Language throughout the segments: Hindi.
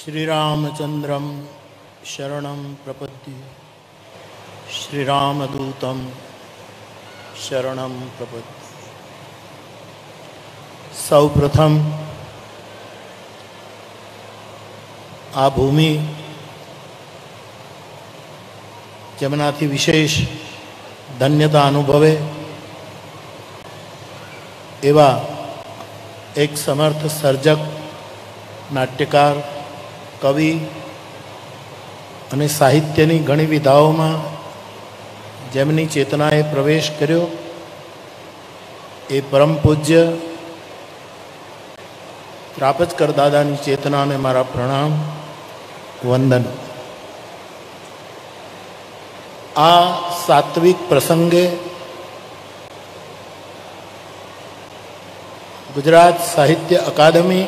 श्रीरामचंद्रम शरणं प्रपद्ये श्रीरामदूतं शरणं प्रपद्ये। सर्वप्रथम आ भूमि जमनाथी विशेष धन्यता अनुभवे एवा एक समर्थ सर्जक नाट्यकार कवि अने साहित्यनी घणी विधाओमां जेमनी चेतनाए प्रवेश कर्यो ए परम पूज्य त्रापजकर दादानी चेतनाने मारा प्रणाम वंदन। आ सात्विक प्रसंगे गुजरात साहित्य अकादमी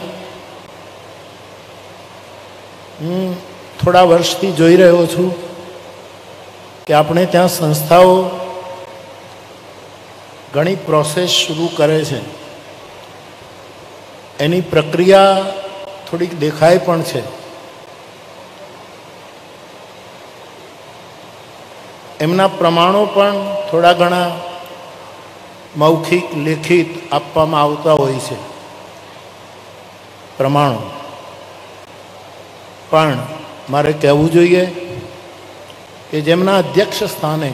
थोड़ा वर्ष थी जोई रह्यो छूं कि आपणे त्यां संस्थाओ घणी प्रोसेस शुरू करे छे, एनी प्रक्रिया थोड़ी देखाय पण छे। एमना प्रमाणों पण थोड़ा घणा मौखिक लिखित आपवामां आवता होय छे। प्रमाणों पण मारे कहवू जोईए कि जेमना अध्यक्ष स्थाने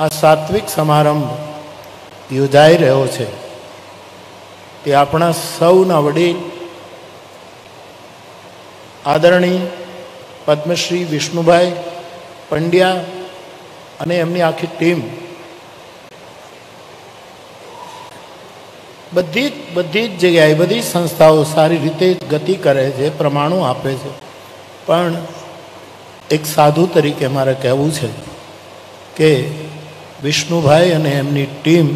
आ सात्विक समारंभ योजाई रह्यो छे ते आपणा सौना वडील आदरणीय पद्मश्री विष्णुभाई पंड्या अने एमनी आखी टीम बधी ज जगह बड़ी संस्थाओं सारी रीते गति करे छे, प्रमाणों आपे छे। पण एक साधु तरीके मारे कहेवू छे कि विष्णुभाई अने एमनी टीम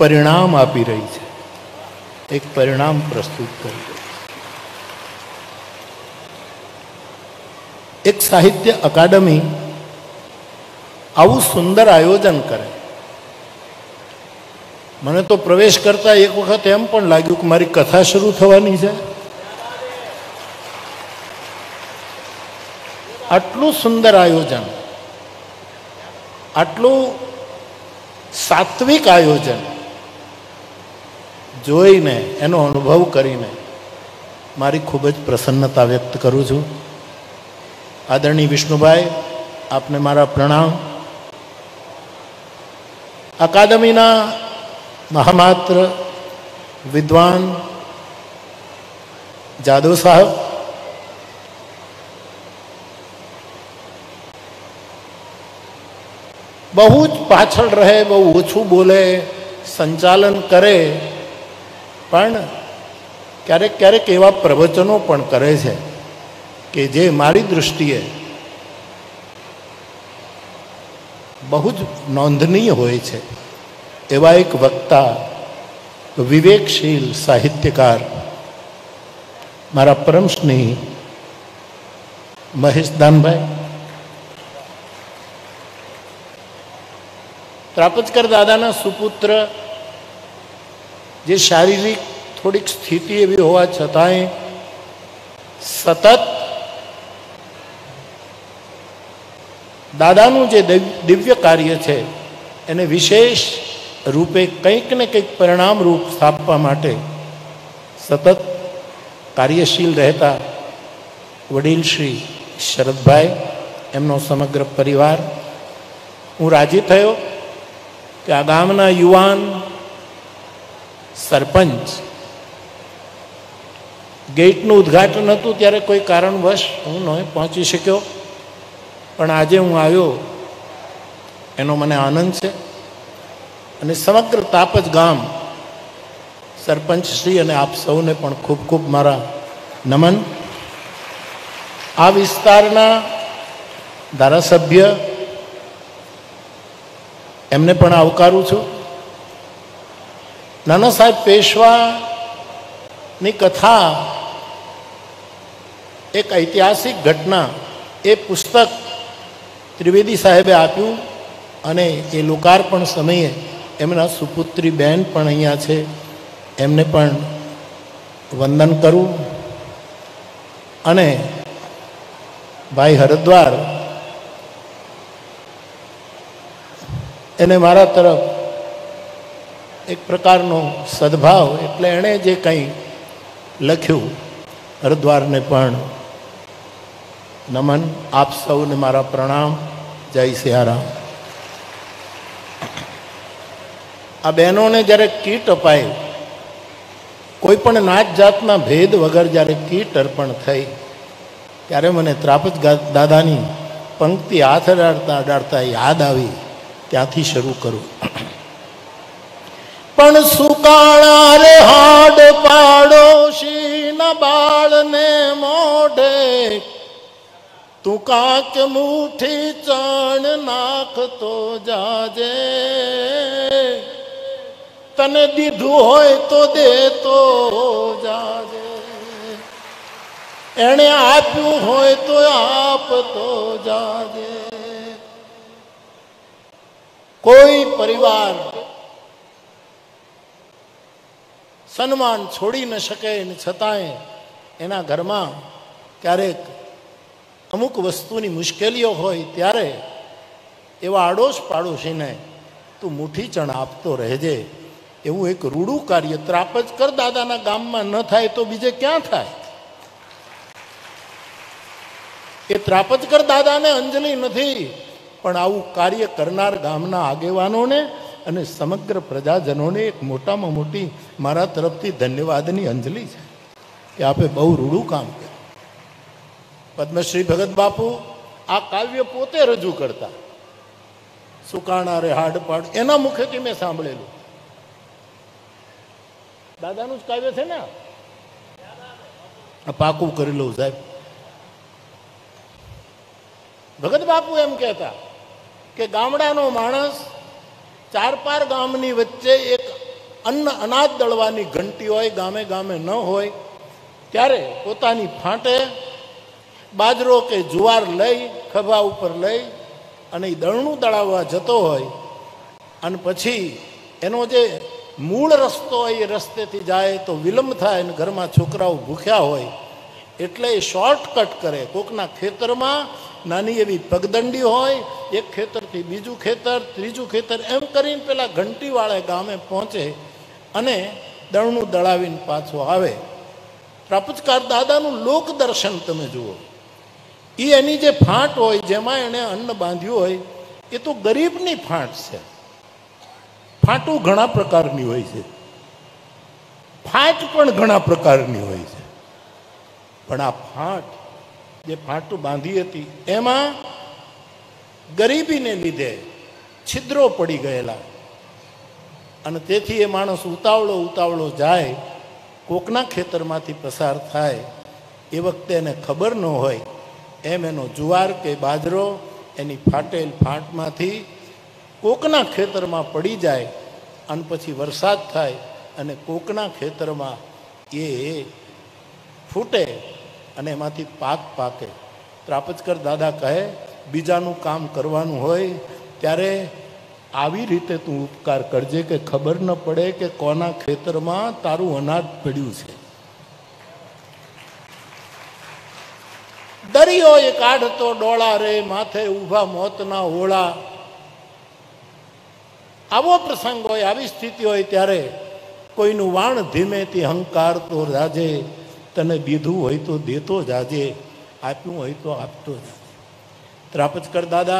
परिणाम आपी रही छे, एक परिणाम प्रस्तुत करी छे। एक साहित्य अकादमी आवुं सुंदर आयोजन करे। मैंने तो प्रवेश करता एक वक्त एम पण लाग्युं कि मारी कथा शुरू थवानी छे। आटलुं सुंदर आयोजन, आटलुं सात्विक आयोजन जोईने एनो अनुभव करीने मारी खूब ज प्रसन्नता व्यक्त करूं छूं। आदरणीय विष्णुभाई आपने मारा प्रणाम। अकादमीना महामात्र विद्वान जादव साहब, बहुत पाछळ रहे, बहुत ओछू बोले, संचालन करे, पण क्यारेक क्यारेक एवा प्रवचनों पण करे छे कि जे मारी दृष्टिए बहुत नोंधनीय होय छे। एवा एक वक्ता विवेकशील साहित्यकार मारा परम स्नेही महेश दानभाई। त्रापजकर दादाना सुपुत्र जे शारीरिक थोड़ीक स्थिति एवी होवा छतांय सतत दादानु जे दिव्य कार्य छे एने विशेष रूपे कंईक ने कंईक परिणाम रूप स्थापवा माटे सतत कार्यशील रहता वडील श्री शरदभाई एमनो समग्र परिवार। हूँ राजी थयो कि आ गामना युवान सरपंच गेटनु उद्घाटन हतुं त्यारे कोई कारणवश हूँ न पहोंची शक्यो, पण आजे हूँ आव्यो एनो मने आनंद छे। अने समग्र तापज गाम सरपंच श्री अने आप सौने पण खूब खूब मारा नमन। आ विस्तारना धारासभ्य एमने पण आवकारू छूं। नाना साहेब पेशवानी कथा एक ऐतिहासिक घटना ए पुस्तक त्रिवेदी साहेबे आप्युं अने ए लोकार्पण समये एमना सुपुत्री बहन पण अहींया छे, एमने पण वंदन करूं। अने भाई हरिद्वार एने मारा तरफ एक प्रकारनो सद्भाव एटले एणे जे कंई लख्यु हरिद्वार ने पण नमन, आप सौने मारा प्रणाम, जय सियाराम। आ बहनों ने जरे कीट अपाई, कोईपण नाच जातना भेद वगर जरे कीट अर्पण थई त्यारे मने त्रापज दादानी पंक्ति हाथ अडाड़ता अडाड़ता याद आई, त्यांथी शुरू करूं। पण सुकाणा रे हाड पाडोशी ना बाळ ने मोढे तू काक मुठी चाण नाख तो जाजे तने दीधू होय तो दे तो जाजे एने आप्यू होय तो आप तो जाजे। कोई परिवार सन्मान छोड़ी न सके न छतांय एना घर में क्यारेक अमुक वस्तुनी मुश्केलियों होय त्यारे एवा आड़ोश पाड़ोशीने तू मुठी चण आपतो रहेजे एवुं एक रूडू कार्य त्रापज कर दादाना गाममां न थाय तो बीजे क्यां थाय। ए त्रापज कर दादाने अंजली नथी पण आवुं कार्य करनार गामना आगेवानोने अने समग्र प्रजाजनोने एक मोटामां मोटी मारा तरफथी धन्यवादनी अंजली छे के आपे बहु रूडू काम कर्युं। पद्मश्री भगत बापू आ काव्य पोते रजू करता, सुकाणा रे हाड पाड एना मुखे थी मैं सांभळेलुं। दादानुं ज काव्य छे ने आ पाकू करी लउं साहेब। भगत बापू एम कहता के गामडानो माणस चार पार गामनी वच्चे एक अन्न अनाज दळवानी घंटी होय, गामे गामे न होय त्यारे पोतानी फांटे बाजरो के जुवार लई खभा उपर लई अने दळणुं दळाववा जतो होय अने पछी एनो जे मूळ रस्तो होय रस्तेथी जाए तो विलंब थाय अने घरमां छोकराओ भूख्या होय एटले शॉर्टकट करे। कोकना खेतरमां नानी एवी पगदंडी होय, एक खेतरथी बीजुं खेतर त्रीजुं खेतर एम करीने पेला घंटीवाळे गामे पहोंचे अने दळणुं दळावीने पाछो आवे। त्रापजकार दादानुं लोकदर्शन तमे जुओ, ये एनी जे फाँट होय जेमां एणे अन्न बांध्युं होय ए तो गरीबनी फाँट छे। फाँटो घणा प्रकारनी होय छे, फाँट पण घणा प्रकारनी होय छे, पण आ फाँट जे फाँटो बांधी हती एमां गरीबीने लीधे छिद्रो पड़ी गयेला अने तेथी ए माणस उतावळो उतावळो जाय कोकना खेतरमांथी पसार थाय ए वखते एने खबर न होय एम एनो जुवार के बाजरो एनी फाटेल फाँट में थी कोकना खेतर में पड़ी जाए अन पछी वरसाद थाय अने कोकना खेतर में ये फूटे अने माथी पाक पाके। त्रापजकर दादा कहे बीजानु काम करवानु होय त्यारे आवी रीते तू उपकार करजे के खबर न पड़े के कोना खेतर में तारू अनाज पड्यु छे। दरियो एक आढ़तो डोला रे माथे उभा मौतना ओला। आवो प्रसंग होय, आवी स्थिति होय त्यारे कोईनु वाण धीमेथी हंकार तो राजे तने दीधुं होय तो देतो जाजे आप्युं होय तो आपतो जाजे। त्रापजकर दादा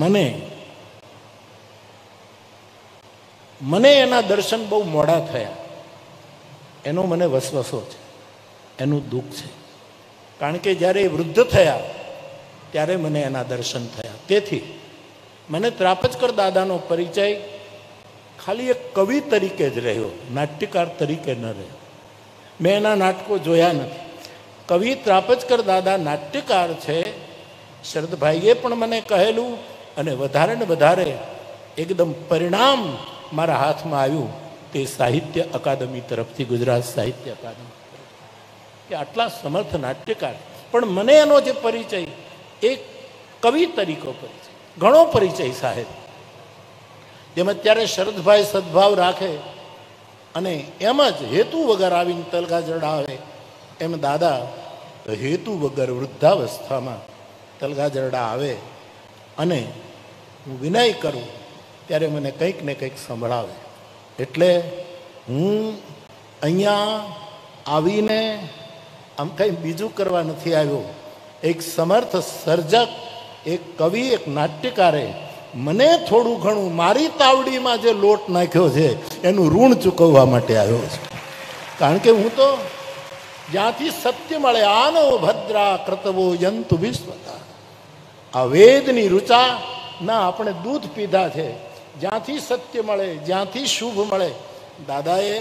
मने मने एना दर्शन बहु मोड़ा थया एनो मने वसवसो छे, एनुं दुःख छे कारण के जयरे वृद्ध थया त्यारे मने एना दर्शन थया। तेथी मने त्रापजकर दादानो परिचय खाली एक कवि तरीके ज रह्यो, नाट्यकार तरीके न रह्यो। मैं एना नाटको जोया नथी। कवि त्रापजकर दादा नाट्यकार छे। शरदभाईए पण मने कहेलुं अने वधारे ने वधारे एकदम परिणाम मारा हाथ में आव्युं ते साहित्य अकादमी तरफथी, गुजरात साहित्य अकादमी के आटला समर्थ नाट्यकार। पण मने एनो जे परिचय एक कवि तरीको परिचय घणो परिचय साहेब जेम अत्यारे शरदभाई सद्भाव राखे अने एम ज हेतु वगर आवीने तलका जड़ावे एम दादा तो हेतु वगर वृद्धावस्था में तलगाजरड़ा आवे अने हूँ विनय करूँ त्यारे मैंने कंईक ने कंईक संभळावे। एटले हूँ अहींया आवीने आम कई बीजू करवा नथी आव्यो। एक समर्थ सर्जक, एक कवि, एक नाट्यकारे मने थोड़ू घणु मारी तावड़ी में जो लोट नाख्यो छे एनु ऋण चूकववा माटे आव्यो छुं। कारण के हूँ तो ज्यांथी सत्य मळे आनो भद्रा क्रतवो यंतु विश्वता आ वेदनी रुचा ना अपने दूध पीधा है। ज्यांथी सत्य मळे, ज्यांथी शुभ मळे, दादाए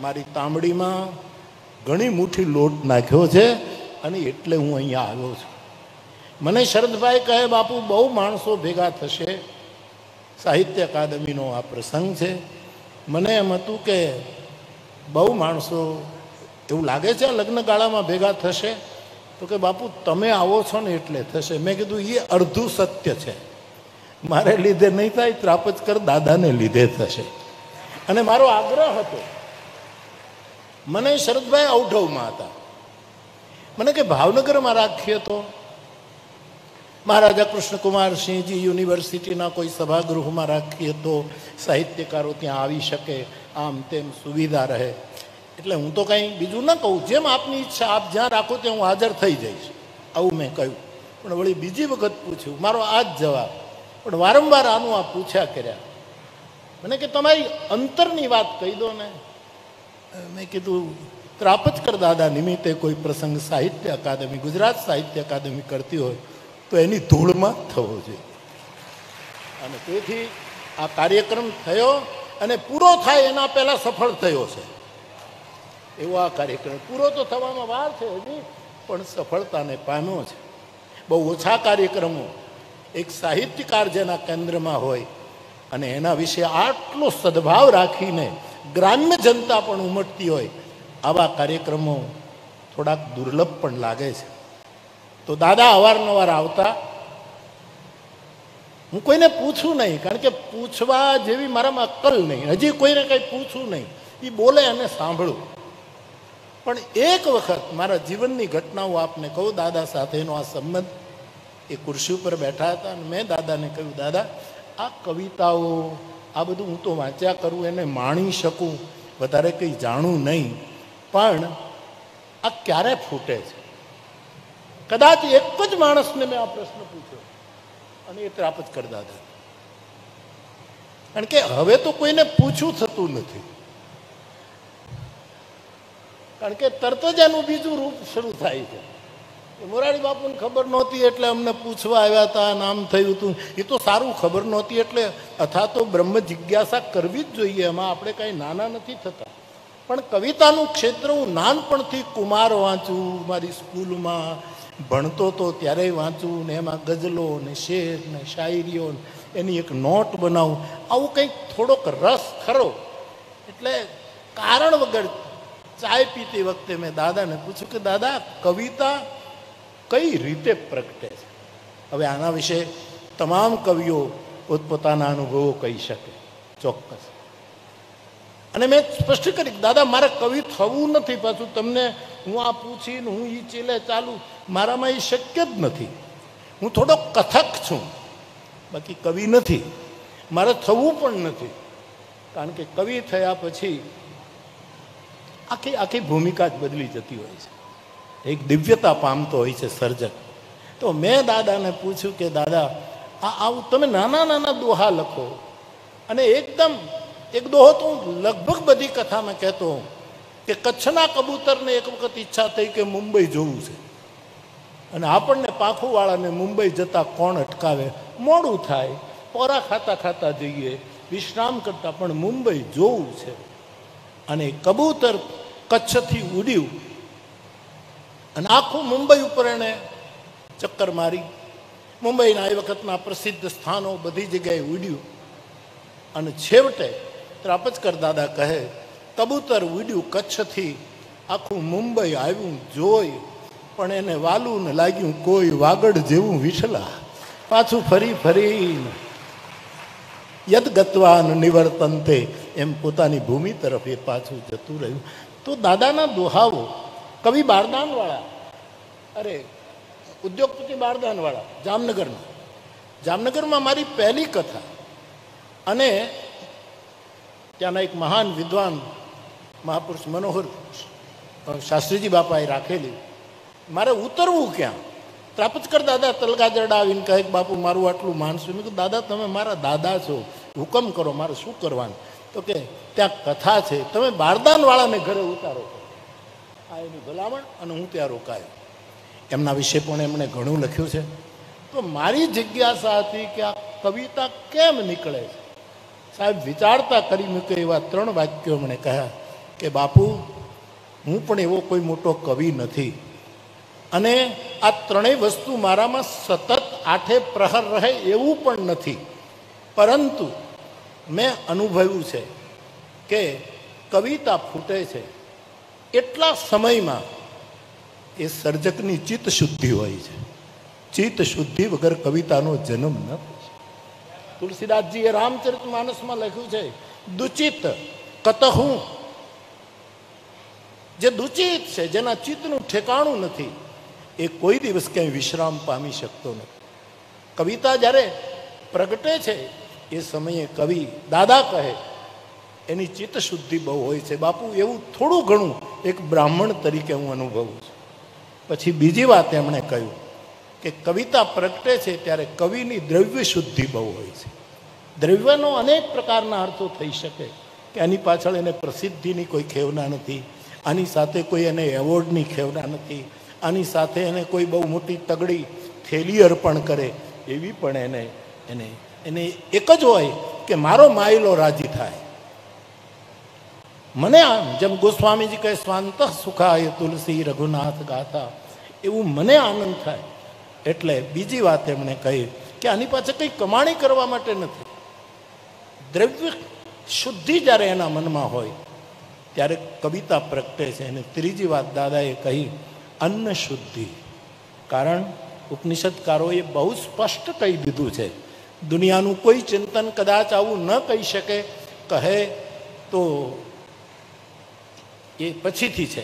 मारी तांबड़ी में घणी मुठी लोट नाख्यो छे अने एटले हूँ अहींया आव्यो छुं। मने शरदभाई कहे बापू बहु माणसो भेगा थशे, साहित्य अकादमीनो आ प्रसंग छे। मने एम हतुं के बहु माणसो एवं लगे लग्नगाड़ा में भेगा थशे तो कि बापू तमे आवो छो ने एटले थशे। मैं कीधुं ये अर्धु सत्य है, मारे लीधे नहीं थाय, त्रापजकर दादा ने लीधे थशे। अने मारो आग्रह हतो, मने शरदभाई औढव में हता, मने के भावनगर में राखीए तो महाराजा कृष्णकुमार सिंह जी यूनिवर्सिटी कोई सभागृह में राखीए तो साहित्यकारों त्यां आवी शके, आम तेम सुविधा रहे। एटले हूँ तो कहीं बीजू न कहूँ, जेम आपनी इच्छा आप ज्यां राखो त्यां हूँ हाजर थई जईश आवुं मैं कह्युं। पण वळी बीजी वखत पूछ्युं, मारो आ ज जवाब। पण वारंवार आनुं आ पूछ्या कर्या मने के तमारी अंतरनी वात कही दो ने। मैं कीधुं त्रापजकर दादा निमित्ते कोई प्रसंग साहित्य अकादमी, गुजरात साहित्य अकादमी करती होय तो एनी धूल में थवो जोईए अने तेथी आ कार्यक्रम थयो अने पूरो थाय एना पहेला सफल थयो छे एवो आ कार्यक्रम। पूरो तो थवामां વાર છે હજી, પણ સફળતાને પામ્યો છે। બહુ ઓછા કાર્યક્રમો એક સાહિત્યકાર જેના કેન્દ્રમાં હોય અને એના વિશે આટલો સદભાવ રાખીને ગ્રામ્ય જનતા પણ ઉમટતી હોય આવા કાર્યક્રમો થોડાક દુર્લભ પણ લાગે છે। તો દાદા અવારનવાર આવતા। હું કોઈને પૂછું નહીં, કારણ કે પૂછવા જેવી મારામાં અક્કલ નહીં, હજી કોઈને કંઈ પૂછું નહીં, એ બોલે અને સાંભળું। પણ એક વખત મારા જીવનની ઘટના હું આપને કહું। દાદા સાથેનો આ સંબંધ, એ ખુરશી ઉપર બેઠા હતા અને મેં દાદાને કહ્યું, દાદા આ કવિતાઓ આ બધું હું તો વાંચ્યા કરું, એને માણી શકું, વધારે કંઈ જાણું નહીં, પણ આ ક્યારે ફૂટે છે? કદાચ એક જ માણસને મેં આ પ્રશ્ન પૂછ્યો અને એ त्रापजकर દાદા, કારણ કે હવે તો કોઈને પૂછવું થતું નથી, કારણ કે તરત જ એનું બીજું રૂપ શરૂ થાય છે। મોરારી બાપુને ખબર નહોતી એટલે અમને પૂછવા આવ્યા હતા, નામ થયું હતું। એ તો સારું, ખબર નહોતી એટલે અથા તો બ્રહ્મ જિજ્ઞાસા કરવી જ જોઈએ, એમાં આપણે કાંઈ નાના નથી થતા। પણ કવિતાનું ક્ષેત્ર હું નાનપણથી કુમાર વાંચું, મારી સ્કૂલમાં ભણતો તો ત્યારે વાંચું ને એમાં ગઝલો ને શેર ને શાયરીઓ એની એક નોટ બનાવું, આવું કંઈક થોડોક રસ ખરો। એટલે કારણ વગર ચાય પીતી વખતે મેં દાદાને પૂછ્યું કે દાદા કવિતા कई रीते प्रगटे। हवे आना विषे तमाम कविओ पोतपोताना अनुभवों कही शके चोक्कस। अने मैं स्पष्ट करी दादा मारे कवि थवुं नथी, पाछुं तमने हूँ आ पूछी हूँ ई चीले चालू मारामां ई शक्य ज नथी। हूँ थोड़ो कथक छूँ, बाकी कवि नथी, मारे थवुं पण नथी, कारण के कवि थया पछी आखी आखी भूमिका ज बदली जती होय छे, एक दिव्यता पामतो होय छे सर्जक। तो मैं दादा ने पूछ्यु के दादा आव तमे नाना नाना दोहा लखो अने एकदम एक दोहो तो लगभग बधी कथा में कहतो हूँ कि कच्छना कबूतर ने एक वक्त इच्छा थई कि मुंबई जवुं छे अने आपणने पाखूवाळाने मुंबई जता कोण अटकावे, मोडुं थाय, पोरा खाता खाता जईए, विश्राम करता, पण मुंबई जवुं छे। अने कबूतर कच्छथी उड्युं, आखू मुंबई पर एने चक्कर मारी, मुंबई आ वखतना प्रसिद्ध स्थानों बधी जगह उड्यू। अने छेवटे त्रापजकर दादा कहे कबूतर उड्यू कच्छ थी, आखू मुंबई आव्यू जोई, पण एने वालू ने लाग्यू कोई वागड़ जेवू विसला, पाछू फरी फरी यद गत्वान निवर्तनते एम पोतानी भूमि तरफ ए पाछू जतू रह्यू। तो दादाना दोहावो कवि बारदान वाला अरे उद्योगपति बारदानवाड़ा जामनगर में मारी पहली कथा अने त्याना एक महान विद्वान महापुरुष मनोहर शास्त्रीजी बापाए राखेली। मारे उतरवू क्या? त्रापजकर दादा तलगाजरडा आवीने कहे बापू मारू आटलू मानसू। मैं दादा तमे मारा दादा छो, हुकम करो मारे शू करवानुं। तो के त्यां कथा छे, तमे बारदानवाळाने घरे उतारो। आ एनी भलामण अने हूँ त्यां रोकायो। एमना विषे पण एमणे घणुं लख्युं छे। तो मारी जिज्ञासा थी कि आ कविता केम निकले छे। साहेब विचारता करी मूके एवा त्रण वाक्यो मने कह्या कि बापू हूँ पण एवो कोई मोटो कवि नथी अने आ त्रणेय वस्तु मारामां सतत आठे प्रहर रहे एवुं पण नथी, परंतु मैं अनुभव्युं छे के कविता फूटे छे एटला समयमां ए सर्जकनी चित्त शुद्धि होय छे। चित्त शुद्धि वगर कवितानो जन्म न थाय। तुलसीदासजीए रामचरितमानसमां लख्युं छे दुचित कतहुं, जे दुचित छे जेना चित्तनुं ठेकाणुं नथी ए कोई दिवस कहीं विश्राम पामी शकतो नहीं। कविता जारे प्रगटे छे ए समये कवि दादा कहे एनी चित्त शुद्धि बहु होय छे। बापू एवं थोड़ू घणु एक ब्राह्मण तरीके हूँ अनुभवू छुं। पछी बीजी वात एमणे कह्युं कि कविता प्रगटे छे त्यारे कविनी द्रव्य शुद्धि बहु होय छे। द्रव्यनो अनेक प्रकारना अर्थो थई शके के आनी पाछळ एने प्रसिद्धिनी कोई खेवना नथी, आनी साथे कोई एने एवोर्डनी खेवना नथी, आनी साथे एने कोई बहु मोटी तगड़ी थेली अर्पण करे एवी पण एने एने एने एक ज होय के मारो मायलो राजी थाय मने। आम जब गोस्वामीजी कहे स्वांत सुखाय तुलसी रघुनाथ गाथा एवं मने आनंद थाय। एटले बीजी वात एमणे कही कि आनी पाछे कई कमाणी करवा माटे नथी। द्रव्य शुद्धि ज्यारे एना मनमा होय त्यारे कविता प्रगटे छे। अने त्रीजी वात दादाए कही अन्न शुद्धि। कारण उपनिषदकारोए बहु स्पष्ट कही दीधुं छे। दुनियानुं कोई चिंतन कदाच आवुं न कही शके, कहे तो ये पछीथी छे।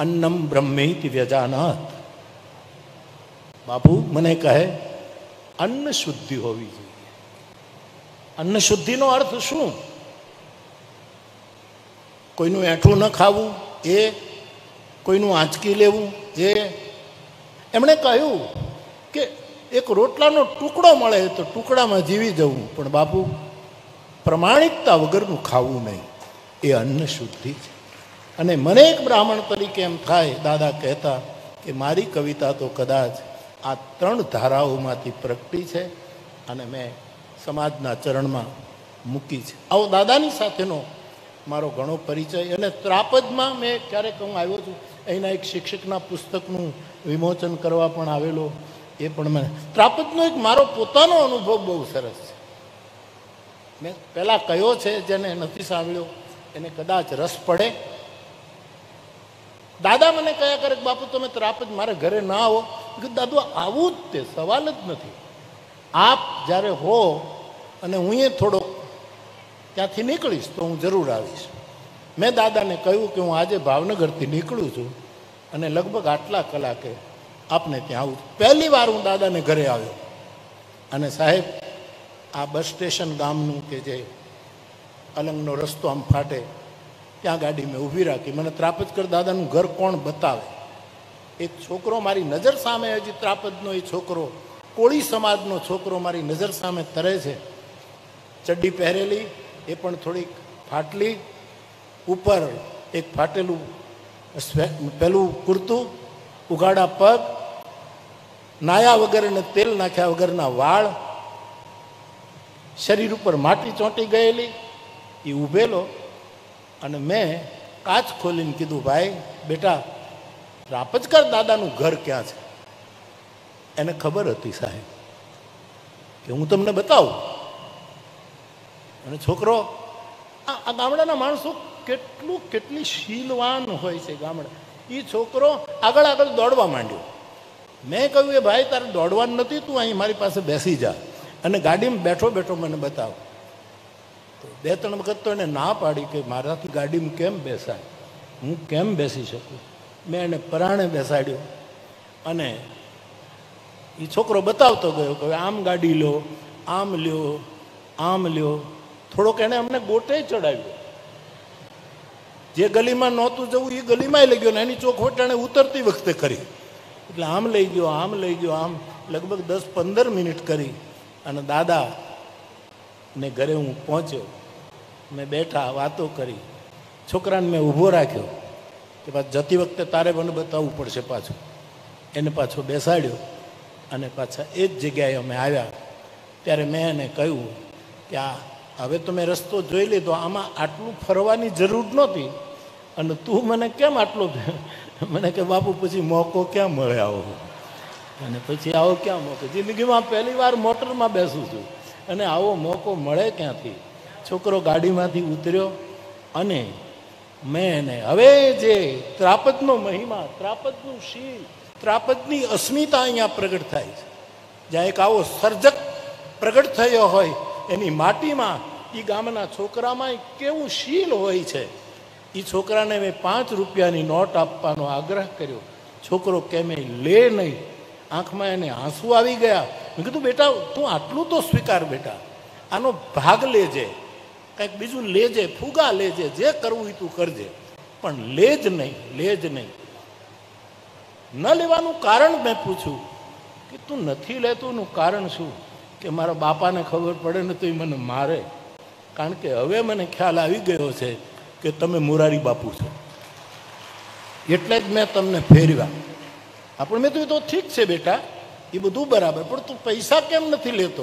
अन्नम ब्रह्मेति व्यजानात। बापू मने कहे अन्न शुद्धि होवी जोईए। अन्न शुद्धिनो अर्थ शुं? कोईनुं ऐठुं न खावुं ए, कोईनु आंचकी लेवू ए। एमणे कहू कि एक रोटलानो टुकड़ो मळे तो टुकड़ा में जीवी जवू, पण बापू प्रामाणिकता वगरनु खावू नहीं ए अन्न शुद्धि छे। अने मने एक ब्राह्मण तरीके एम थाय दादा कहता कि मारी कविता तो कदाच आ त्रण धाराओमांथी प्रगटी छे अने मैं समाजना चरणमां मूकी छे। आवो दादानी साथेनो मारो घणो परिचय। अने त्रापजमां मैं क्यारेक हूँ आव्यो छुं। एना एक शिक्षकना पुस्तकनुं विमोचन करवा पण आवेलो। ए पण मैं त्रापजनो एक मारो पोतानो अनुभव बहु सरस छे। मैं पहेला कयो छे जेने नथी सांभळ्यो एने कदाच रस पड़े। दादा मने कह्या करे बापू तमे त्रापज मारे घरे ना आवो। दादू आवुं ज ते, सवाल ज नथी। आप ज्यारे हो अने हुंए थोड़ो त्यांथी निकळीश तो हूँ जरूर आवीश। मैं दादा ने कहूँ कि हूँ आज भावनगर थी निकलूँ छूँ अने लगभग आटला कलाके आपने त्यां आऊँ। पहली वार हूँ दादा ने घरे आव्यो अने साहेब आ बस स्टेशन गामनुं के जे अलंगनो रस्तो आम फाटे त्यां गाड़ी में ऊभी राखी। मने त्रापजकर दादानुं घर कोण बतावे? एक छोकरो मारी नजर सामे हजी त्रापजनो ए छोकरो कोळी समाजनो छोकरो मारी नजर सामे तरे छे। चड्डी पहेरेली ए पण थोड़ी फाटली, ऊपर एक फाटेलू पहेलू कुर्तू, उगाड़ा पग, नाया वगर ने तेल नाख्या वगरना वाळ, शरीर पर माटी चोंटी गयेली ए ऊभेलो। अने मैं काच खोलीने कीधुं भाई बेटा त्रापजकर दादानुं घर क्यां छे? एने खबर हती साहेब के हूँ तमने बतावुं। अने छोकरो आ गामडाना माणसो केटलू केटली शीलवान होय छे। गामडा ई छोकरो आगळ आगळ दौड़वा मांड्यो। मैं कह्युं ए भाई तारे दौड़वानुं नथी, तूं अहीं मारी पासे बेसी जा अने गाडीमां बेठो बेठो मने बताव। तो बे त्रण वखत तो एणे ना पाडी के माराथी गाडीमां केम बेसाय, हूँ केम बेसी शकूं। मैं एणे पराणे बेसाड्यो। अने ई छोकरो बतावतो गयो कि आम गाड़ी लो, आम लो, आम लो। थोड़ोक एने अमने गोटे चढ़ाव्यो। जे गली में नहोतुं जवुं ए गली में लई गयो ने एनी चोखवट एने उतरती वखते करी। एटले आम लई गयो, आम लई गयो, आम लगभग 10-15 मिनिट करी अने दादा ने घरे हूँ पहुँचो। मैं बैठा बातों करी, छोकराने मैं ऊभो राख्यो के पाछ जती वखते तारे मने बताववुं पड़शे। पाछो एने पाछो बेसाड्यो अने पाछा ए ज जग्याए अमे आव्या त्यारे मैं एने कह्युं के आ हवे तो मैं रस्तो जोई लीधो, आमां आटलुं फरवानी जरूर नहोती अने तूं मने केम आटलो मने के बापू पछी मोको क्यां मळे आવો अने पछी आવો क्यां मोको, जिंदगीमां पहली वार मोटरमां बेसुं छुं अने आवो मोको मळे क्यांथी। छोकरो गाडीमांथी उतर्यो अने मैंने हवे जे त्रापजनो महिमा, त्रापजनुं शील, त्रापजनी अस्मिता अहींया प्रगट थाय छे। ज्यां एक आवो सर्जक प्रगट थयो होय एनी माटीमां ई गामना छोकरामां केवुं शील होय छे। ई छोकराने मैं 5 રૂપિયાની नोट आपवानो आग्रह कर्यो। छोकरो केमे ले नहीं। आंखमां एने आंसू आवी गया। मैं कीधुं बेटा तूं आटलुं तो स्वीकार बेटा, आनो भाग लेजे, कंईक बीजू लेजे, फूगा लेजे, जे करवुं तू करजे, पण लेज नहीं, लेज नहीं। न लेवानुं कारण मैं पूछ्युं कि तू नथी लेतो एनुं कारण शुं, के मारा बापाने खबर पड़े ने तो मने मारे, कारण के हवे मने ख्याल आवी गयो छे के तमे मोरारी बापू छो, एटले ज मैं तमने फेरव्या। पण मैं तो ठीक छे बेटा, ए बधुं बराबर, पण तू पैसा केम नथी लेतो?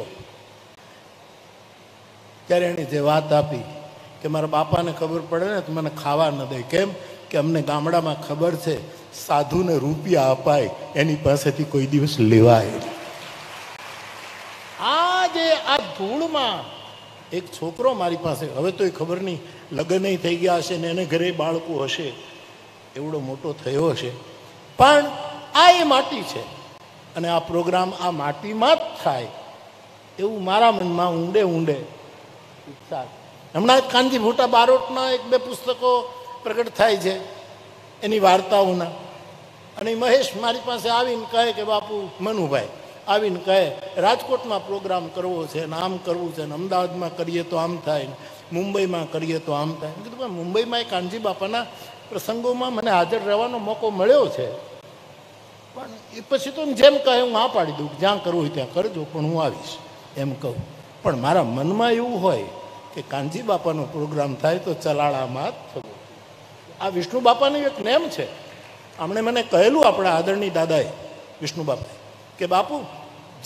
त्यारे एणे जे वात आपी के मारा बापाने खबर पड़े ने तो मने खावा न दे, केम के अमने गामडामां खबर छे साधुने रूपिया अपाय एनी पासेथी कोई दिवस लेवाय। आज आ धूळमां एक छोकरो मारी पासे, हवे तो ए खबर नहीं लग्न ही थई गया हशे ने एने घरे बाळकुं हशे, एवडो मोटो थयो हशे, पण आ ए माटी छे अने आ प्रोग्राम आ माटीमां ज थाय एवुं मारा मनमां ऊंडे ऊंडे उत्साह। हमणा कांजी भूटा बारोटना एक बे पुस्तकों प्रगट थाय छे एनी वार्ताओना, अने महेश मारी पासे आवीने कहे के बापू मनुभाई आवीने कहे राजकोट में प्रोग्राम करवो छे ने आम करवुं छे ने अमदावाद में करिए तो आम थाय, मुंबई में करिए तो आम थाय। मैं कीधुं मुंबई में कांजी बापाना प्रसंगों में मैंने हाजर रहेवानो मौको मळ्यो छे, पण ए पछी तो जेम कहे हूँ हाँ पाड़ी दूँ, ज्यां करवुं त्यां करजो, पण हूँ आवीश एम कहूँ, पण मारा मन में एवुं होय के कांजी बापानो प्रोग्राम थाय तो चलाणामां थवो। आ विष्णु बापानी एक नेम है। हमने मैंने कहेलू अपना आदरणीय दादाए विष्णु बापाए के बापू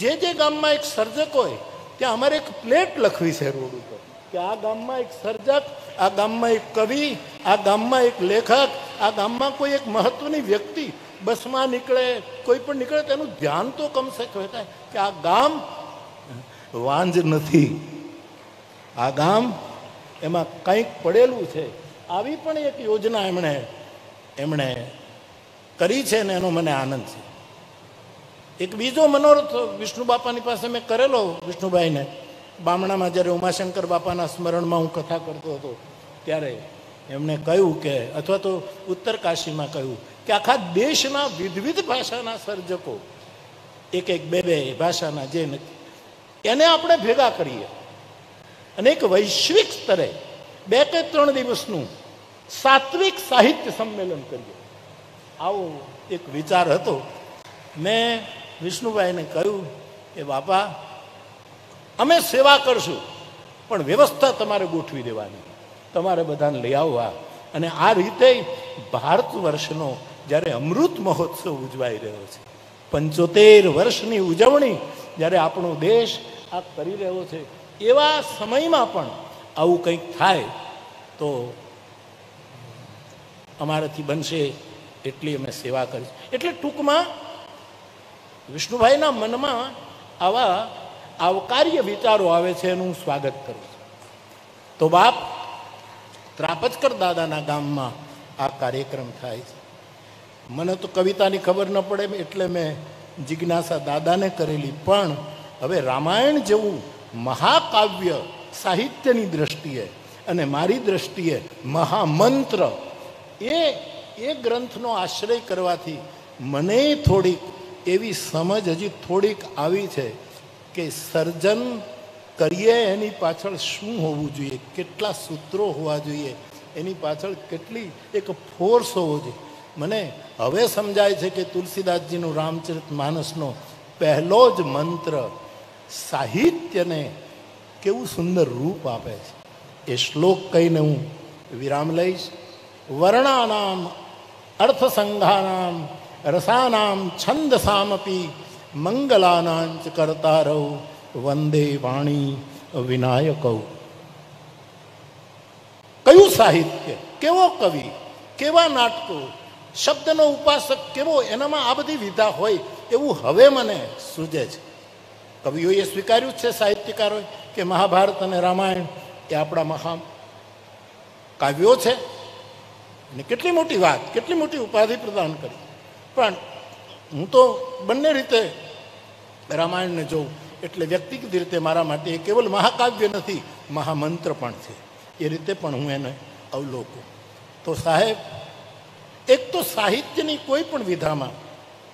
जे गाम में एक सर्जक होय त्यां अमारे एक प्लेट लखवी है रोड पर कि आ गाम में एक सर्जक, आ गाम में एक कवि, आ गाम में एक लेखक, आ गाम में कोई एक महत्वनी व्यक्ति बस में निकले, कोई पण निकले तेनुं ध्यान तो कम से कम थाय कि आ गाम वांज नथी, आ गाम एमां कंईक पड़ेलू छे। આવી પણ એક યોજના એમણે કરી છે ને એનો મને આનંદ છે। એક બીજો મનોરથ વિષ્ણુ બાપાની પાસે મેં કરેલો, વિષ્ણુભાઈને બામણામાં જ્યારે ઉમાશંકર બાપાના સ્મરણમાં હું કથા કરતો હતો ત્યારે એમણે કહ્યું કે, અથવા તો ઉત્તરકાશીમાં કહ્યું કે આખા દેશના વિવિધ ભાષાના સર્જકો એક એક બે બે ભાષાના જે નથી એને આપણે ભેગા કરીએ અને એક વૈશ્વિક સ્તરે 2 કે 3 દિવसનું સાત્વિક સાહિત્ય સંમેલન કર્યું। આવો એક વિચાર હતો। મેં વિષ્ણુભાઈને કહ્યું કે બાપા અમે સેવા કરશું, પણ વ્યવસ્થા તમારે ગોઠવી દેવાની, તમારે બધાને લઈ આવવા। અને આ રીતે ભારત વર્ષનો જ્યારે અમૃત મહોત્સવ ઉજવાઈ રહ્યો છે, 75 વર્ષની ઉજવણી જ્યારે આપણો દેશ આ કરી રહ્યો છે, એવા સમયમાં પણ आवुं कंईक थाय तो अमाराथी बनशे एटली अमे सेवा करीश। एटले टूंकमां विष्णुभाईना मनमां आवा आवकार्य विचारो आवे छे एनुं स्वागत करूं छुं। तो बाप त्रापजकर दादाना गाममां आ कार्यक्रम थाय छे। मने तो कवितानी खबर न पड़े एटले मैं जिज्ञासा दादाने करेली, पण हवे रामायण जेवुं महाकाव्य साहित्यनी दृष्टिए अने मारी दृष्टिए महामंत्र ए ग्रंथनो आश्रय करवाथी मने थोड़ी एवी समझ हजी थोड़ीक आवी छे कि सर्जन करिए एनी पाछळ शुं होवुं जोईए, केटला सूत्रो होवा जोईए, एनी पाछळ केटली एक फोर्स होवो जोईए। मने हवे समजाय छे कि तुलसीदासजीनुं रामचरितमानसनो पहलो ज मंत्र साहित्यने केवुं सुंदर रूप आपे छे। ए श्लोक कहीने हूँ विराम लईश। वर्णानाम अर्थसंघानाम रसानाम छंदसामपि मंगलानांच कर्तारौ वंदे वाणी विनायकौ। क्यू साहित्य, केवो कवि, केवा नाटको, शब्दनो उपासक केवो, एनामां आ बधी विधा होय एवुं हवे मने सूझे छे। कविओए स्वीकार्युं छे, साहित्यकारोए, के महाभारत अने रामायण ए आपणा महान काव्यो छे। ने केटली मोटी वात, केटली मोटी उपाधि प्रदान करी। पण हूँ तो बंने रीते रामायण ने जोऊं एटले व्यक्तिगत रीते मारा माटे केवल महाकाव्य नथी, महामंत्र पण छे। ए रीते पण हूँ एने अवलोकू। तो साहेब, एक तो साहित्यनी कोईपण विधा में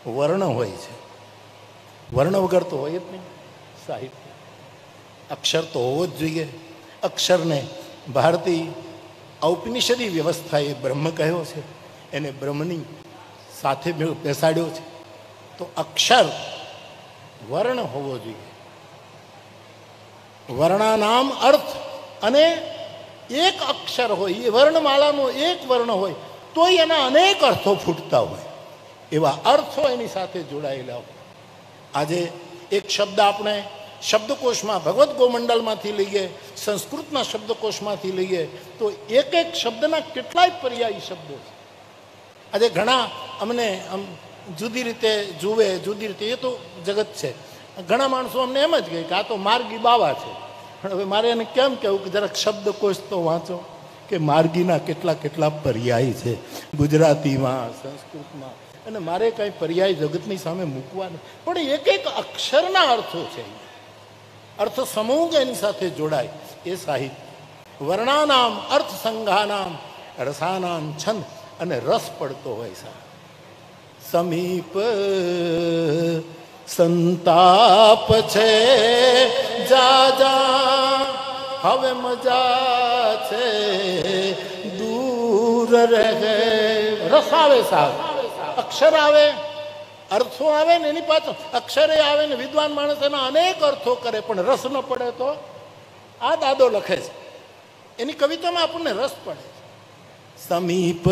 वर्ण होय छे। वर्ण वगर तो होय ज नहीं साहित्य। अक्षर तो होवो ज जोईए। अक्षर ने भारतीय औपनिषदी व्यवस्थाए ब्रह्म कह्यो छे, एने ब्रह्मनी साथे बेसाड्यो छे। तो अक्षर वर्ण होवो जोईए। वर्णानाम अर्थ, अने एक अक्षर होय, वर्णमालानो एक वर्ण होय तो एना अनेक अर्थों फूटता होय, एवा अर्थों एनी साथे जोड़ायेला होय। आजे एक शब्द आपणे शब्दकोश में भगवत गोमंडल में लीए, संस्कृत शब्दकोश में लीए तो एक एक शब्दना केटलाय पर्यायी शब्दों। आज घणा अमने आम जुदी रीते जुए, जुदी रीते ये तो जगत है। घणा माणसों अमने एम ज कहे कि आ तो मार्गी बावा है। हवे मारे एने केम कहेवुं कि जरा शब्दकोश तो वाँचो कि मार्गीना केटला केटला पर्यायी है गुजराती में, संस्कृत में, अने मारे कई पर्यायी जगतनी सामे मूकवानुं पण एक एक अक्षरना अर्थों छे। अर्थ समूह एनी साथे जोड़ाय ए साहित्य। वर्णानाम अर्थ संघानाम रसानाम छंद, अने रस पड़तो होय। समीप संताप छे जाजा हवे मजा छे दूर रहे। रस आवे साहब, अक्षर आवे, अर्थों आवे ने एनी पाछळ अक्षरे आवे ने विद्वान माणस एना अनेक अर्थों करे पण रस न पड़े तो आ दादो लखे छे। एनी कविता में आपने रस पड़े। समीप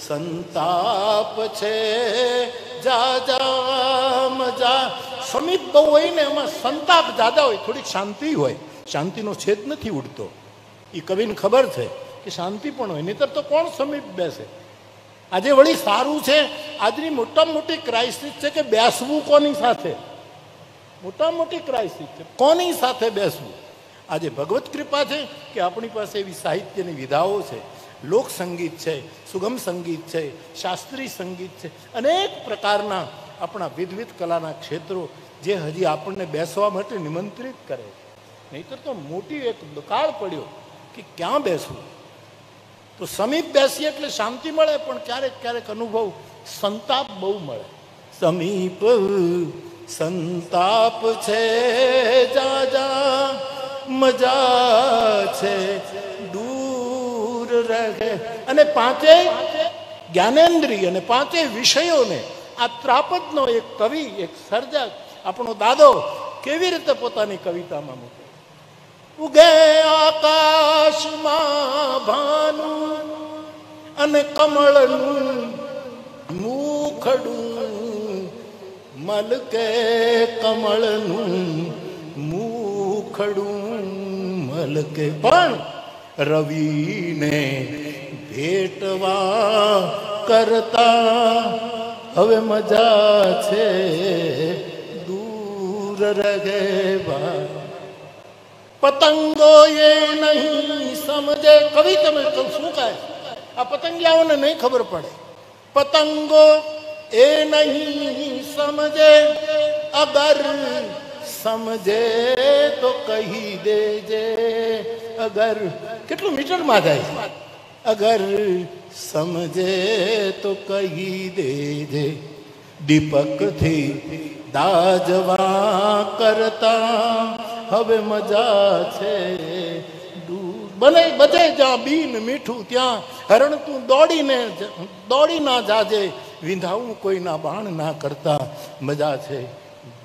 संताप छे जाजा मजा। समीप बहु होय ने एमां संताप ज्यादा होय, थोड़ी शांति होय, शांतिनो छेद नथी उड़तो। ई कविने खबर छे कि शांति पण होय, नहीतर तो कोण समीप बेसे। आजे वड़ी सारू छे, आजनी मोटा मोटी क्राइसिस छे के बेसवू कोनी साथे। मोटा मोटी क्राइसिस छे कोनी साथे बेसवू। आजे भगवत कृपा छे कि अपनी पासे एवी साहित्यनी विधाओ छे। लोक संगीत छे, सुगम संगीत छे, शास्त्रीय संगीत छे, अनेक प्रकारना अपना विधविध कलाना क्षेत्रों जे हजी आपने बेसवा माटे निमंत्रित करे। नहीतर तो मोटी एक दुकाळ पड्यो कि क्या बेसवू। तो समीप बेसीए एटले शांति मळे पण क्यारेक क्यारेक अनुभव संताप बहु मळे। समीप संताप छे जाजा मजा छे दूर रहे। अने पांचे ज्ञानेन्द्रिय अने पांचे विषयों ने आ त्रापदनो एक कवि, एक सर्जक, आपणो दादो केवी रीते पोतानी कवितामां मूके। उगे आकाश मां भानु अने कमळनुं मुखडुं मलके कमळनुं मुखडुं मलके। पण रविने भेटवा करता हवे मजा छे दूर रहेवा। पतंगो ये नहीं समझे। कविता में तो शू कहे आ पतंगियाओं ने नहीं खबर पड़े। पतंगो ये नहीं समझे अगर समझे तो कही देजे। अगर कितलो मीटर में जाए, अगर समझे तो कही देजे। दीपक थी दाजवा करता हवे मजा छे भले बजे जा बीन मीठू त्या हरण तू दौड़ी ना जाजे विंधाऊ कोई ना बाण ना करता मजा छे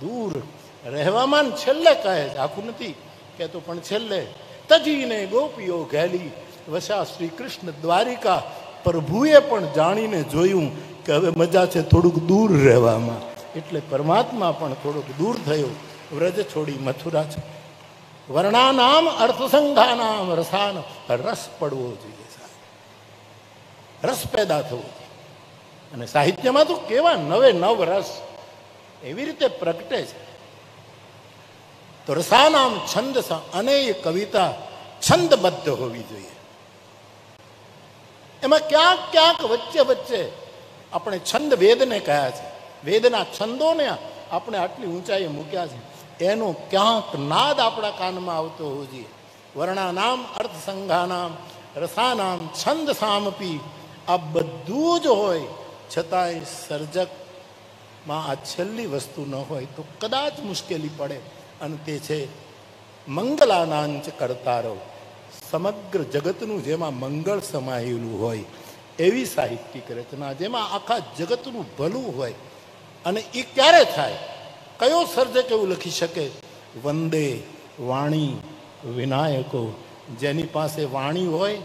दूर रहवामान छेल्ले कहे आखू नहीं कहते पण छेल्ले तजीने गोपीओ घेली वसा श्री कृष्ण द्वारिका प्रभुए पण जाणीने जोयुं के हवे मजा छे थोड़ुंक दूर रहेवामां एटले परमात्मा पण थोड़ोक दूर थयो व्रज छोड़ी मथुरा छे वर्णानाम अर्थसंघानाम रसान रस पड़वो जोईए साहेब रस पैदा थवो अने साहित्यमां तो केवा नवे नव रस एवी रीते प्रगटे छे तो रसानाम छंद सा अनेय कविता छंदबद्ध होवी जोईए एमां क्यांक क्यांक वच्चे वच्चे अपने छंद वेद ने कह्या छे वेदना छंदों ने अपने आटली ऊंचाई मूक्या छे एनो क्यांक नाद आपणा कानमा आवतो होजे वर्णानाम अर्थसंघानाम रसानाम छंद सामपी आ बधुं ज होय छतांय सर्जक मां आ छेल्ली वस्तु न होय तो कदाच मुश्केली पड़े अंते छे मंगलानांच करतारो समग्र जगतनु जेमां मंगल समायेलुं होय एवी साहित्यिक रचना जेमां आखा जगतनु भलुं होय अने ई क्यारे थाय कयो सर्जक एवुं लखी शके वंदे वाणी विनायको जेनी पासे वाणी होय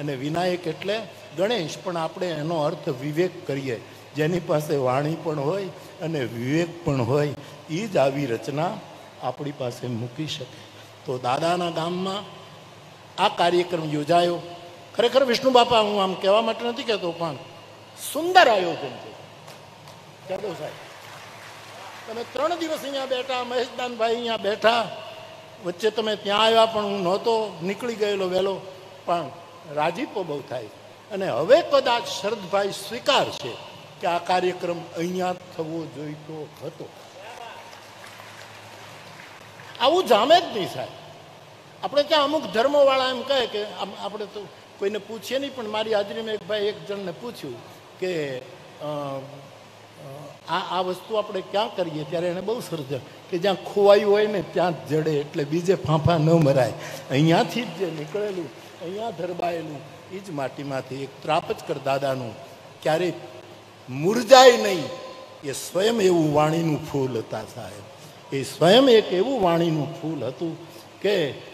अने विनायक एटले गणेश पण आपणे एनो अर्थ विवेक करीए जेनी पासे वाणी पण होय अने विवेक पण होय ई ज आवी रचना आपणी पासे मूकी शके तो दादाना गाममां आ कार्यक्रम योजायो खरेखर विष्णु बापा हूँ आम कहवा माटे नथी कहतो पण सुंदर आयोजन छे साहेब तमे 3 दिवस अहींया बैठा महेशदान भाई अहींया बैठा वच्चे तमे त्यां आव्या पण हूँ नहोतो निकली गयेलो वेलो पण राजीपो बहु थाय अने हवे कदाच शरदभाई स्वीकारशे के आ कार्यक्रम अहींया थवो जोईतो हतो आवुं जामे ज नहीं साहेब अपने क्या अमुक धर्मोवाला एम कहे कि अपने तो कोई ने पूछिए नहीं पण मारी हाजरी में एक भाई एक जन ने पूछू कि आ वस्तु अपने क्या करिए त्यारे एने बहु सर्जक कि ज्यां खोवायु होय ने त्यां जड़े एटले बीजे फांफा न मराय अहींयाथी जे निकळेलुं अहींया धरबायेलुं ई ज माटीमांथी एक त्रापजकर दादानुं क्यारे मुरझाय नहीं ये स्वयं एवुं वाणीनुं फूल हता साहेब ए स्वयं एक एवुं वाणीनुं फूल हतुं के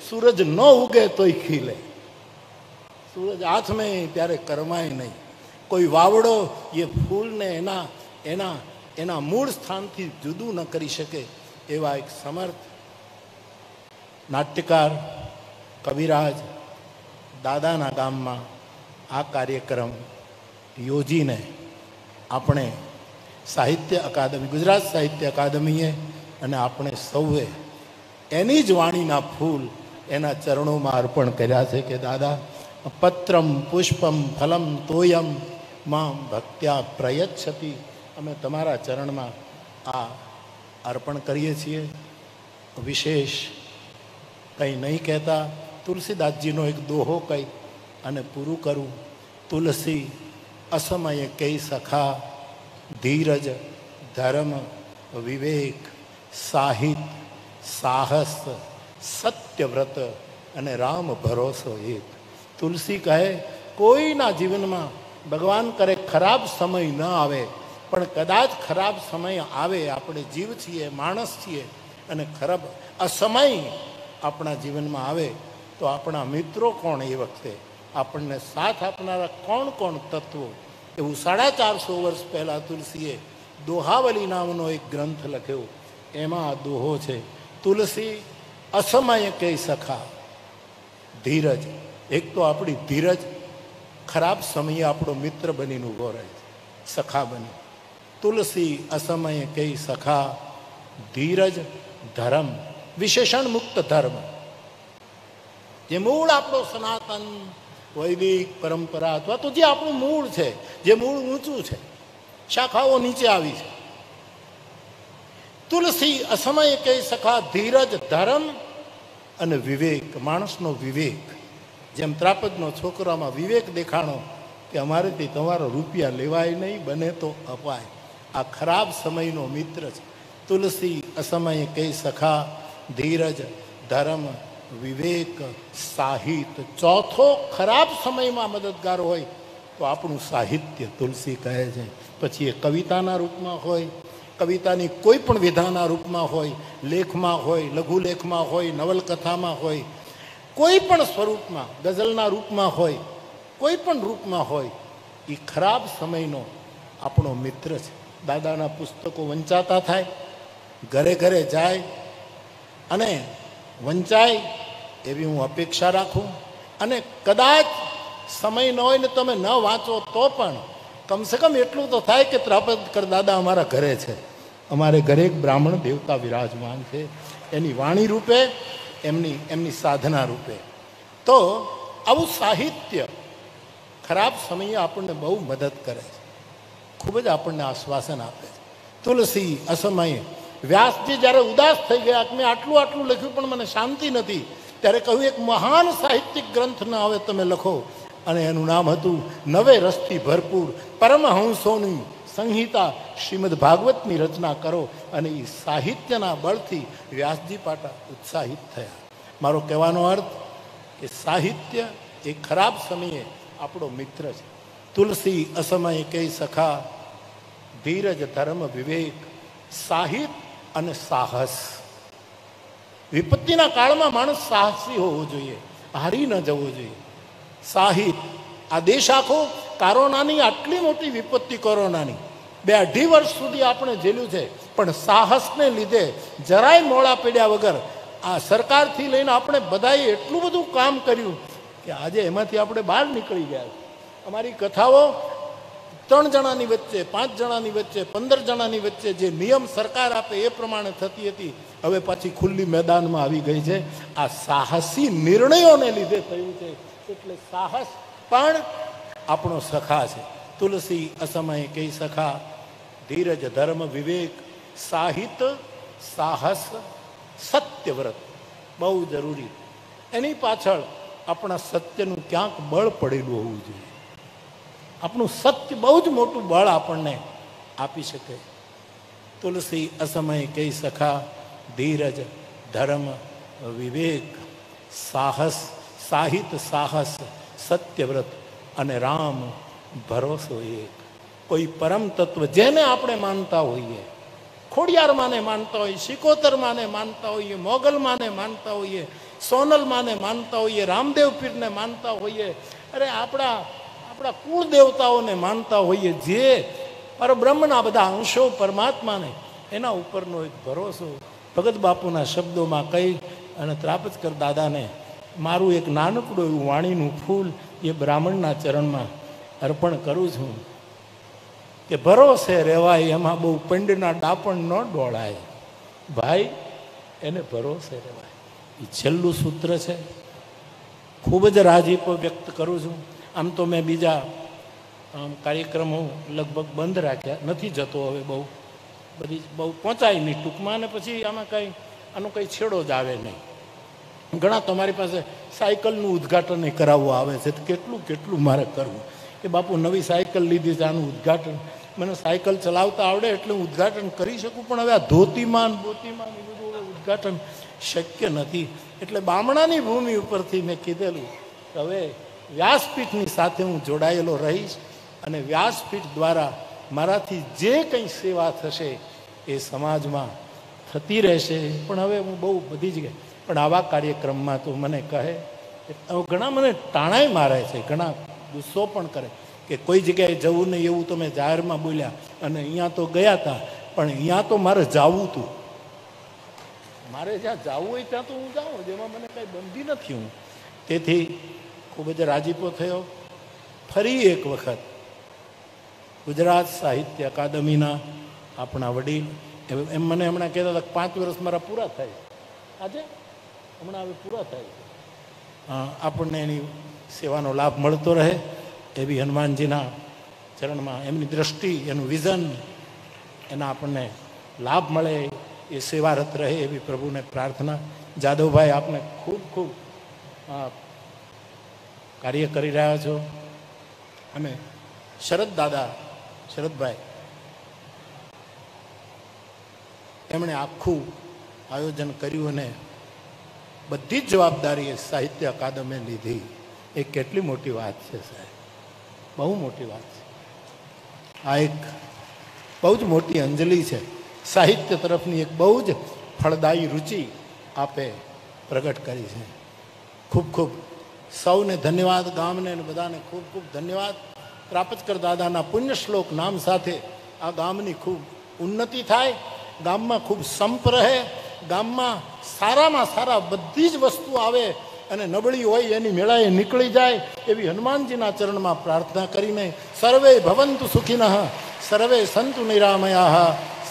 सूरज न उगे तो ही खिले सूरज हाथ में त्यारे करमाय नहीं कोई वावड़ो ये फूल ने एना एना एना मूल स्थान थी जुदू न करी शके एवा एक समर्थ नाट्यकार कविराज दादाना गाममां आ कार्यक्रम योजीने अपने साहित्य अकादमी गुजरात साहित्य अकादमीए अने अपने सौए एनी ज वाणीना फूल एना चरणों में अर्पण कर्या छे के दादा पत्रम पुष्पम फलम तोयम मां भक्त्या प्रयच्छति अमे तमारा चरण में आ अर्पण करीए छीए विशेष कई नहीं कहता तुलसीदास जी नो एक दोहो कही अने पूरू करूँ तुलसी असमये कई सखा धीरज धर्म विवेक साहित्य साहस सत्यव्रत अने राम भरोसो एक तुलसी कहे कोई ना जीवन में भगवान करे खराब समय न आवे पण कदाच खराब समय आवे अपने जीव छे मानस छे अने खराब असमय अपना जीवन में आवे तो अपना मित्रों कोण ए वखते आपने साथ अपनारा कोण कोण तत्वों एवं 450 वर्ष पहला तुलसीए दोहावली नामनो एक ग्रंथ लख्यो एमां आ दोहो छे तुलसी असमय कई सखा धीरज एक तो अपनी धीरज खराब समय आपणो मित्र बनी उभो रहे सखा बनी तुलसी असमय कई सखा धीरज धर्म विशेषण मुक्त धर्म जे मूल आपणो सनातन वैदिक परंपरा अथवा तो जे आपणो मूल है जे मूल ऊंचू है शाखाओ नीचे आई है तुलसी असमय कई सखा धीरज धर्म अने विवेक माणसनो विवेक जेम त्रापजनो छोकरामां विवेक देखाणो के अमारे थी तमारो रूपिया लेवाय नहीं बने तो अपाय आ खराब समय नो मित्र छे। तुलसी असमय के सखा, धीरज, धर्म, विवेक, साहित्य। चौथो खराब समय में मददगार होय तो आपणुं साहित्य तुलसी कहे छे। पछी कविताना रूपमां होय, कवितानी कोईपण विधाना रूपमां होय, लेखमां होय, लघुलेखमां होय, नवलकथामां होय, कोईपण स्वरूपमां, गजलना रूपमां होय, कोईपण रूपमां होय, ई खराब समयनो आपणो मित्र छे। दादाना पुस्तको वंचाता थाय, घरे घरे जाय अने वंचाय एवी हूँ अपेक्षा राखूं। अने कदाच समय न होय ने तमे न वाँचो तो पण कम से कम एटलुं तो थाय के त्रापदकर दादा अमारा घरे छे। अमारे घरे एक ब्राह्मण देवता विराजमान छे, एनी वाणी रूपे, एमनी साधना रूपे। तो आवुं साहित्य खराब समये आपणने बहु मदद करे छे, खूब ज आपणने आश्वासन आपे छे। तुलसी असमये व्यास जी जयरे उदास थई गया कि मैं आटलू आटलू लख्यु पण मने शांति नथी, त्यारे कह्युं एक महान साहित्यिक ग्रंथ न हवे तमे लखो। अने एनुं नाम हतुं नवे रसथी भरपूर परमहंसोनी संहिता श्रीमद भागवतनी रचना करो। अने ई साहित्यना बळथी व्यासजी पाटा उत्साहित थया। मारो कहेवानो अर्थ के साहित्य ए खराब समये आपणो मित्र छे। तुलसी असमये कई सखा, धीरज, धर्म, विवेक, साहित्य अने साहस। विपत्तिना काळमां माणूस साहसी होवो जोईए, हारी न जवो जोईए। साहित्य आ देश आखो कोरोनानी आटली मोटी विपत्ति, कोरोनानी 2.5 वर्ष सुधी आपणे झेल्युं छे, पण साहसने लीधे जराय मोळा पड्या वगर आ सरकारथी लईने आपणे बधाए एटलुं बधुं काम कर्युं के आज एमांथी आपणे बहार नीकळी गया। अमारी कथाओ 3 जणानी वच्चे, 5 जणानी वच्चे, 15 जणानी वच्चे जे नियम सरकार आपे ए प्रमाणे थती हती, हवे पाછી खुल्ली मैदानमां आवी गई छे। आ साहसी निर्णयोने लीधे थयुं छे, એટલે साहस पण आपणो सखा छे। तुलसी असमये कई सखा, धीरज, धर्म, विवेक, साहित्य, साहस, सत्यव्रत बहु जरूरी। एनी पाछळ आपणा सत्यनुं क्यांक बळ पडेલું होવું જોઈએ। अपनु सत्य बहुत मोटू बल आपने आपी सके। तुलसी असमय कई सखा, धीरज, धर्म, विवेक, साहस, साहित्य, साहस, सत्यव्रत अने राम भरोसो एक। कोई परम तत्व जेने आपने मानता होइए, खोड़ियार माने मानता होइए, शिकोतर माने मानता होइए, मोगल माने मानता होइए, सोनल माने मानता होइए, रामदेव पीर ने मानता होइए, अरे आपड़ा अपना कुल देवताओं ने मानता होइए, जे पर ब्रह्मना बधा अंशों परमात्मा ने एना उपरनो एक भरोसो। भगत बापूना शब्दों में कही अने त्रापजकर दादा ने मारू एक नानकड़ो एवं वाणीनु फूल ये ब्राह्मणना चरण में अर्पण करूँ छूं के भरोसे रहेवाय, एमा बहु पिंडना डापण न डोळाय भाई, एने भरोसे रहेवाय। ई छेल्लुं सूत्र छे, खूब ज राजीपो व्यक्त करूँ छूं। आम तो मैं बीजा कार्यक्रमों लगभग बंद राख्या नथी, जतो हवे बहु बधी बहु पहुंचाई नहीं टूंकमां ने पछी आमां कई आनो कई छेड़ो ज आवे नहीं। घणा तो मारी पासे साइकलनुं उद्घाटन कराववा आवे छे, केटलुं केटलुं मारे करवुं के बापू नवी साइकल लीधी छे, आनुं उद्घाटन मने साइकल चलावता आवडे एटले हुं उद्घाटन करी शकूं, पण हवे आ धोतीमान बोतीमान ए बधुं हवे उद्घाटन शक्य नथी। एटले बामणानी भूमि उपरथी मैं कीधेलुं हवे व्यासपीठनी साथे हूँ जोड़ायेलो रहीश अने व्यासपीठ द्वारा माराथी जे कई सेवा थशे ए समाजमां थती रहेशे। पण हवे हूँ बहु बधी जगह पण आवा कार्यक्रम में तो मने कहे घणा मने टाणाय मारे छे, घणा गुस्सो पण करे के कोई जगह जवुं नहीं एवुं तमे जाहेर में बोल्या अने अहींया तो गया था, पण अहींया तो मारे जावुं हतुं, मारे ज्यां जावुं होय त्यां तो हूँ जाऊँ, जेमां मने कांई बंदी नथी। हूँ तेथी खूब ज राजीपो थयो। फरी एक वखत गुजरात साहित्य अकादमीना आपणा वडील एम मने हमणां कहेता हता 5 वर्ष मारा पूरा थाय, आजे हमणां हवे पूरा थाय। आपणने एनी सेवानो लाभ मळतो रहे एवी हनुमानजीना चरणमां एमनी दृष्टि, एनुं विजन, एना आपणने लाभ मळे, ए सेवारत रहे एवी प्रभुने प्रार्थना। जाधवभाई आपने खूब खूब कार्य करी रह्या छो। अमे शरद दादा, शरद भाई एमणे आखू आयोजन कर्युं अने बधी जवाबदारी साहित्य अकादमी लीधी। ए केटली मोटी वात छे साहेब, बहु मोटी वात छे। आ एक बहुज मोटी अंजलि है साहित्य तरफनी, एक बहुज फलदायी रुचि आप प्रगट करी है। खूब खूब सौने धन्यवाद, गामने बधाने खूब खूब धन्यवाद। त्रापजकर दादाना पुण्यश्लोक नाम साथे आ गामनी खूब उन्नति थाय, गाम में खूब संप रहे, गाम में सारा में सारा बधी ज वस्तु आवे अने नबळी होय एनी मेळाए निकली जाए एवी हनुमानजीना चरणमां प्रार्थना करीने सर्वे भवन्तु सुखिनः, सर्वे सन्तु निरामयाः,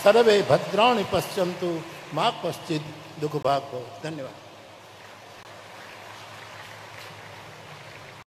सर्वे भद्राणि पश्यन्तु, मा कश्चित् दुःखभाग् भवेत्। धन्यवाद।